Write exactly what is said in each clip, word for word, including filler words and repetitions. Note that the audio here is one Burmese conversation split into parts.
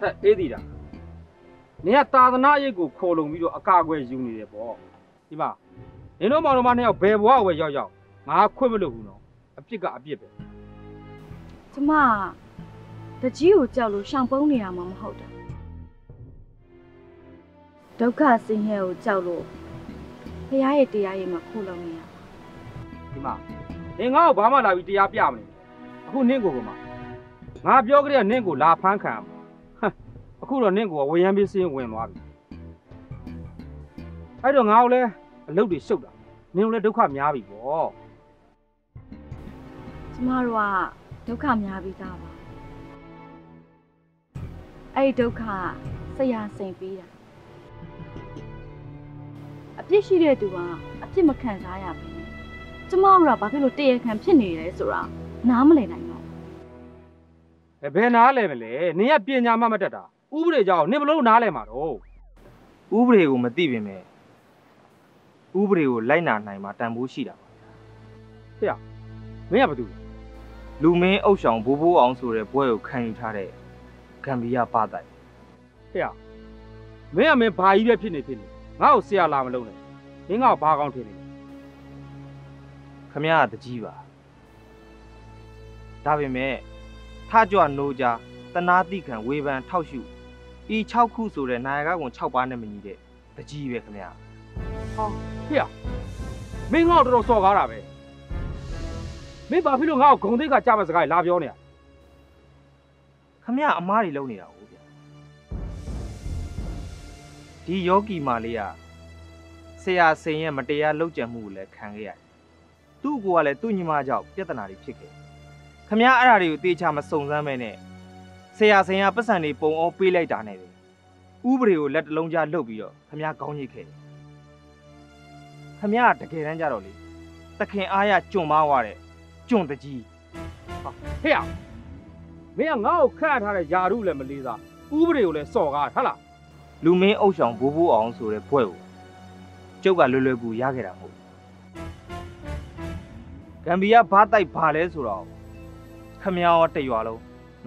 哎，哎对了，你看打的那一个窟窿，比如啊，干过有你的包，对吧？你那毛那毛那要白包我要要，俺看不了糊弄，啊别个啊别别。怎么？这只有走路上班的阿妈好的，都看生意有走路，你阿爷对阿爷嘛窟窿呢？对嘛？你俺爸妈那边对阿爸嘛，苦难过嘛。 俺表哥的那个拉盘看嘛，哼，苦了那个我也没时间问娃子。哎，这俺嘞老的瘦了，你嘞都看面皮薄。怎么说？都看面皮大吧？哎，都看谁养谁肥呀？啊，这些嘞对吧？啊，这么看啥呀？怎么说？把这路对看偏你来说啊，哪么来呢？ 哎，别拿来没嘞！你也别拿妈妈这的，我不来叫，你不老拿来嘛喽？我不来，我们这边没。我不来，我来拿来嘛，但不是的。对呀，没也不对。路面偶像步步昂首的，不要看有他的，看比较巴呆。对呀，没也没怕一点骗你骗你，俺是要拿么喽呢？你俺怕讲骗你。看伢的鸡吧，大妹妹。 他叫奴家，但哪地肯违反套袖？伊超酷手的，哪个往超班那么你的？得几月可能啊？哦，对呀，没熬到多高了呗？没把皮肉熬，工地个加班是该拉表呢？可能啊，妈的老呢啊！第幺几嘛哩啊？谁啊谁也没得呀，老家母来看个呀。都过来，都你妈叫，别在那里撇开。 ခမရအဲ့ဒါတွေကိုတေချာမစုံစမ်းမဲနဲ့ဆရာဆင်ရပတ်စံတွေပုံအောင်ပေးလိုက်တာနဲ့ဥပဒေကိုလက်တလုံးကြားလှုပ်ပြီးတော့ခမရကောင်းကြီးခဲ့တယ်ခမရတကယ်တမ်းကြတော့လေတခင်အားရကျွံမွားတဲ့ကျွံတကြီးဟာဟဲ့မင်းကငါ့ကိုခတ်ထားတဲ့ယာရုလည်းမလေးစားဥပဒေကိုလည်းစော်ကားဟဟလားလူမင်းအုပ်ဆောင်ဘိုးဘိုးအောင်ဆိုတဲ့ဘွဲ့ကိုကျုပ်ကလွယ်လွယ်ကူရခဲ့တာမဟုတ်ဂမ်ဘီယာဘားတိုက်ဘာလဲဆိုတော့ ခမရရောတရွာလုံးမ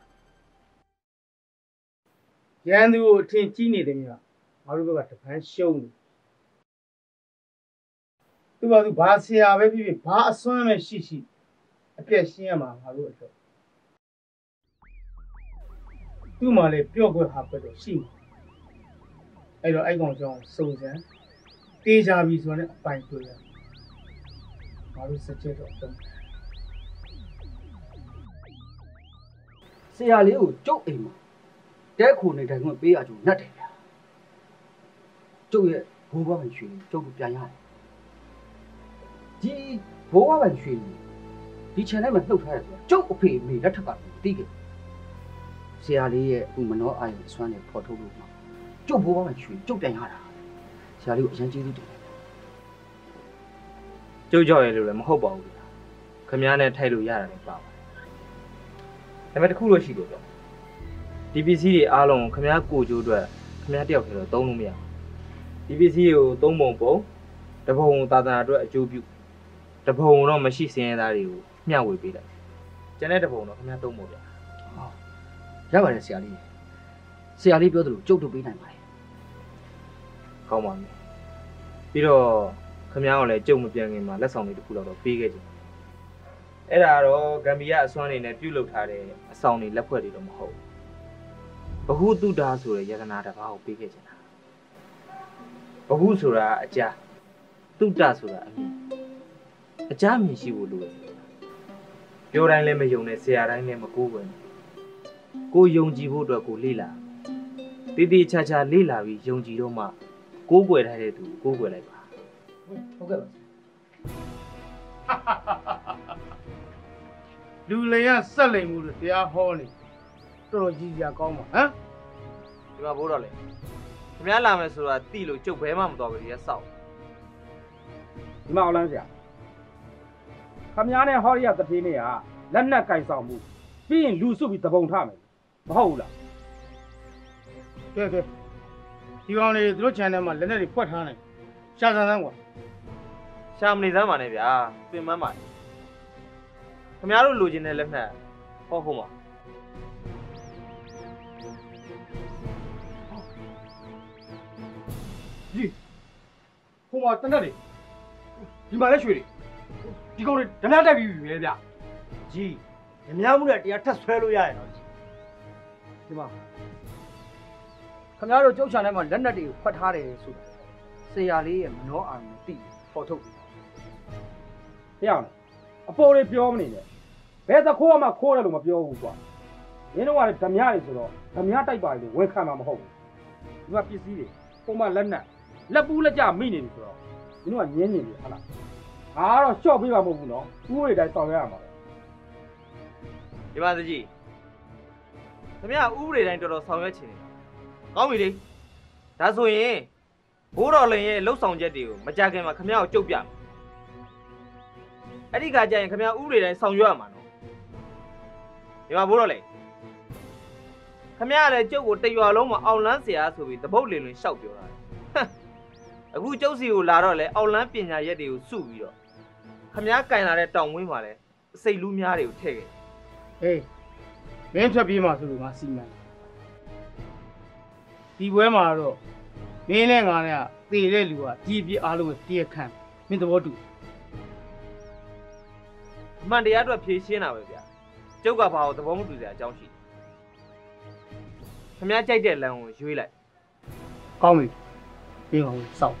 ာရန်သူကိုအထင်ကြီးနေတယ်များငါတို့ကတပန်းရှုံးတယ်သူကသူဘာဆရာပဲဖြစ်ဖြစ်ဘာအစွမ်းပဲရှိရှိအပြည့်ရှင်းရမှာငါတို့အတွက်သူ့မှာလည်းပြော့ကွက်ဟာပဲတော့ရှိမှာအဲ့တော့အဲ့ကောင်ကြောင့်စုံစမ်းတေးကြပြီဆိုတော့အပိုင်တွေ့ရငါတို့စကြတော့ ဆရာလေးကိုကျုပ်အိမ်မှာတဲခုနေတိုင်းကပေးရကြုံနဲ့တယ်ဗျာကျုပ်ရဲ့ဘိုးဘွားမရွှေကျုပ်ကိုပြန်ရတယ်ဒီဘိုးဘွားမရွှေဒီခြံထဲမှာနှုတ်ထားရဆိုကျုပ်အဖေအမေလက်ထက်ကတီးခဲ့ဆရာလေးရဲ့ဥမနောအာရုံစွမ်းနဲ့ဖော်ထုတ်လို့မှာကျုပ်ဘိုးဘွားမရွှေကျုပ်ပြန်ရတာဆရာလေးကိုအရင်ကျေးဇူးတင်တယ်ကျုပ်ကြောက်ရလို့လည်းမဟုတ်ပါဘူးဗျာခင်ဗျားနဲ့ထိုက်လို့ရတာလည်းပါပါ ဒါပေမဲ့တခုလို့ရှိတယ်ပေါ့ဒီ pc တွေအားလုံးခမရကိုကျိုးအတွက်ခမရတယောက်ထဲတော့သုံးလို့မရဘူးဒီ pc ကိုသုံးပုံပုံတပုံသာသနာအတွက်အကျိုးပြုတပုံတော့မရှိစင်းရဲသားတွေကိုမျှဝေပေးလိုက်ကျန်တဲ့တပုံတော့ခမရသုံးပုံဗျာဟုတ်ရပါတယ်ဆရာလေးဆရာလေးပြောသလိုကျုပ်တို့ပေးနိုင်ပါတယ်ကောင်းပါပြီပြီးတော့ခမရကိုလည်းကျုပ်မပြန်ခင်မှာလက်ဆောင်လေးတစ်ခုတော့ပေးခဲ့ကြတယ် အဲ့ဒါတော့ဂမ်ဘီယာအစွမ်းနေနဲ့ပြုတ်လုထားတဲ့အဆောင်တွေလက်ဖွဲ့တွေတော့မဟုတ်ဘဟုတုဒါဆိုတဲ့ယတနာတစ်ပါးကိုပေးခဲ့ချင်တာဘဟုဆိုတာအကြတုဒဆိုတာအမြင်အကြမြင်ရှိဖို့လိုတယ်ပြောတိုင်းလည်းမယုံနဲ့ဆရာတိုင်းလည်းမကိုးကွယ်နဲ့ကိုယုံကြည်ဖို့အတွက်ကိုလေ့လာတိတိကျကျလေ့လာပြီးယုံကြည်တော့မှကိုးကွယ်ထားတဲ့သူကိုးကွယ်လိုက်ပါဟုတ်ကဲ့ပါဟာဟာဟာ လူလည်းရဆက်လိမ်မှုလို့တရားဟောနေတော်တော်ကြီးကြီးကောင်းပါဟမ် ဒီမှာဘိုးတော်လေခင်ဗျားလာမယ်ဆိုတာတိလို့ကျုပ်ဘဲမှမတော်ဘူးရဲဆောက်ဒီမှာအောင်လန်းဆရာခင်ဗျားနဲ့ဟောရီရတထေးနဲ့ကလက်နက်ကင်ဆောင်မှုပြီးရင်လူစုပြီးတပုံထမယ်မဟုတ်ဘူးလား对对ဒီကောင်လေးသူတို့ channel မှာလက်နက်တွေဖွက်ထားနေရှာဆန်းဆန်းကွာရှာမနေစမ်းပါနဲ့ဗျာပင်မမှာခင်ဗျားတို့လိုချင်တဲ့လက်နက်ဟောခုမှာ ဒီဟိုမှာတနက်တွေဒီမှာလည်းရွှေတွေဒီကောင်တွေဒလတ်တက်ပြီးပြီပဲဗျကြီးအများမှုနဲ့တရားထပ်ဆွဲလို့ရရင်တော့ဒီမှာခင်ဗျားတို့ကြောက်ချန်ထဲမှာလက်နက်တွေကိုဖွက်ထားတယ်ဆိုတာဆရာလေးရဲ့မနောအာရုံတိပေါ်ထုတ်ပြရအောင်အပေါ်တွေပြောမနေနဲ့ဘယ်သခိုးမှခိုးတယ်လို့မပြောဘူးကွာရင်းတော့ကဓမြတွေဆိုတော့ဓမြတိုက်ပါလေဝန်ခံမှာမဟုတ်ဘူးဒီမှာပစ္စည်းတွေပုံမှန်လက်နက်လက်ပူးလက်ကြမိနေပြီဆိုတော့ရင်းတော့ငင်းနေပြီဟာလားဟာတော့ရှော့ပေးပါမဟုတ်ဘူးနော်သူ့တွေတိုင်းဆောင်ရရမှာဒီပါစကြီးဓမြဥပဒေတိုင်းတော်တော်ဆောင်ရွက်ချင်တယ်ကောင်းပြီလေဒါဆိုရင်ဘိုးတော်လင်ရဲ့လှုပ်ဆောင်ချက်တွေကိုမကြခင်မှာခမရကိုကြုတ်ပြမယ်အဲ့ဒီကကြရင်ခမရဥတွေတိုင်းဆောင်ရွက်ရမှာနော်ဒီမှာဘိုးတော်လင်ခမရလည်းကြုတ်ကိုတရွာလုံးမှာအောင်လန်းဆရာဆိုပြီးတပုတ်လင်လင်ရှောက်ပြောတာအခုကျုပ်စီကိုလာတော့လေအောင်လန်းပညာရက်တွေကိုစုပြီးတော့ခမရကင်လာတဲ့တောင်ဝင်းမှာလည်းအစိတ်လူးများတွေကိုထည့်ခဲ့ဟေးမင်းဖြတ်ပြေးမှာဆိုလို့ငါစီမံဒီပွဲမှာတော့မင်းနဲ့ငါနဲ့တည်တဲ့လူကကြီးပြအားလုံးတရားခံမင်းသဘောတူအမှန်တရားအတွက်ဖြေရှင်းတာပဲဗျာကျုပ်ကဘာလို့သဘောမတူစရာအကြောင်းရှိခင်ဗျားကြိုက်တဲ့လမ်းကိုရွေးလိုက်ကောင်းပြီပြီးအောင်စောင့်က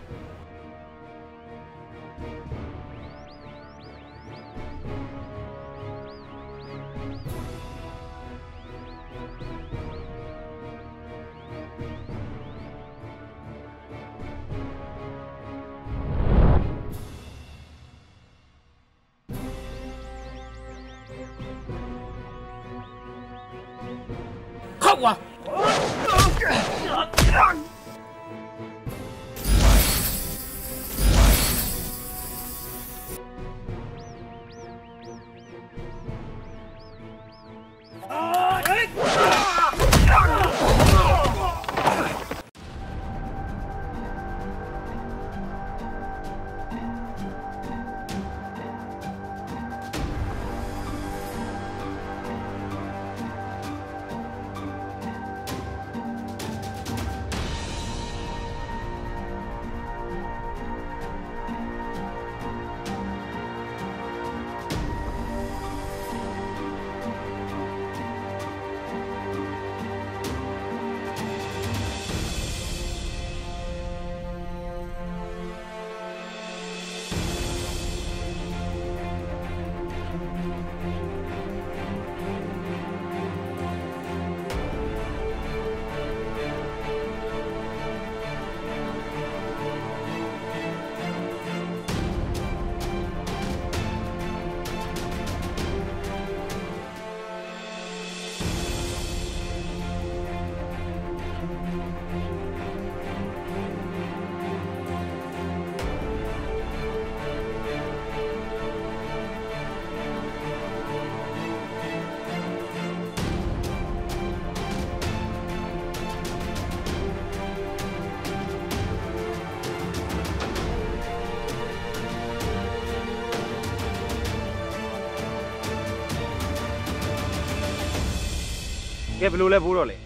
ဲဘယ်လိုလဲဘိုးတော်လဲ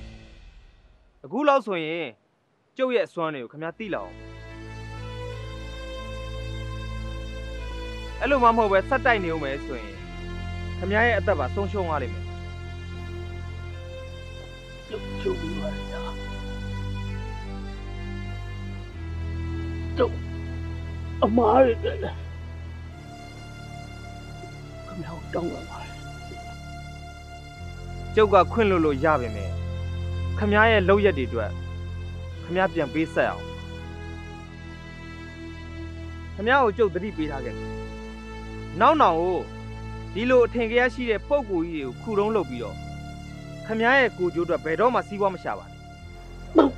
အခုလောက်ဆိုရင်ကျုပ်ရဲ့အစွမ်းတွေကိုခင်ဗျားသိလောက်အောင်အဲ့လိုမှမဟုတ်ပဲဆက်တိုက်နေဦးမယ်ဆိုရင်ခင်ဗျားရဲ့အသက်ပါဆုံးရှုံးသွားလိမ့်မယ်ကျုပ်ပြီးပါလားကျုပ်အမားရတယ်ခင်ဗျားတောင်းပါကျုပ်ကခွင့်လွှတ်လို့ရပါမယ်ခမရဲ့လောက်ရက်တွေအတွက်ခမပြန်ပေးဆက်အောင်ခမကိုကျုပ်သတိပေးထားခဲ့နောက်နောက်ကိုဒီလိုအထင်ကရရှိတဲ့ပုံကိုကြီးတွေကိုခုတုံးလုပ်ပြီးတော့ခမရဲ့ကိုကျိုးအတွက်ဘယ်တော့မှစီးပွားမရှာပါနဲ့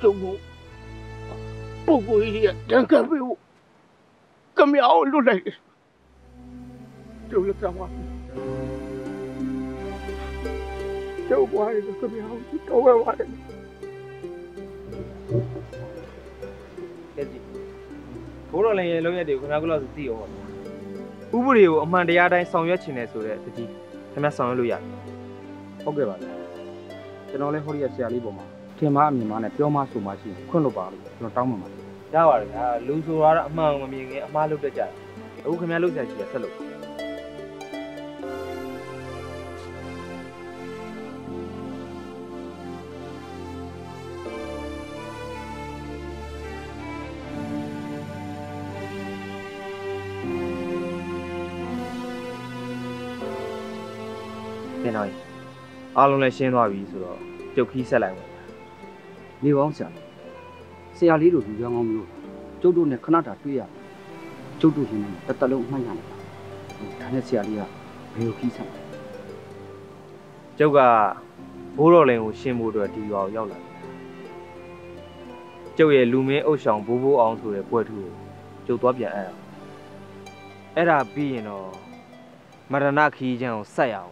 中午不顾一切，人家为我咁樣好努力，做一張畫，做畫嚟咁樣好，做嘅畫嚟。跟住，好多人老嘢哋，佢哋嗰個是自我。我唔理，我唔係啲人上月前嚟做嘅，嗰啲，佢哋上月老嘢。好嘅話，佢哋好嘢先嚟幫忙。 天马迷茫的，彪马苏马西，困了吧？要找妈妈。家娃啊，六岁娃儿，妈妈咪个妈六得家，我看见六岁去了，是六。在哪里？阿龙来先话为主了，就可以再来我。 你往想，谁家里头有养我没有？走路呢，看那大腿呀，走路现在得得了蛮严的，看那谁家里啊，没有气场。这个普罗人我羡慕的地方有了，这个路面偶像步步昂首的国土，就多变矮了。哎呀，变咯，马上拿起一件晒呀。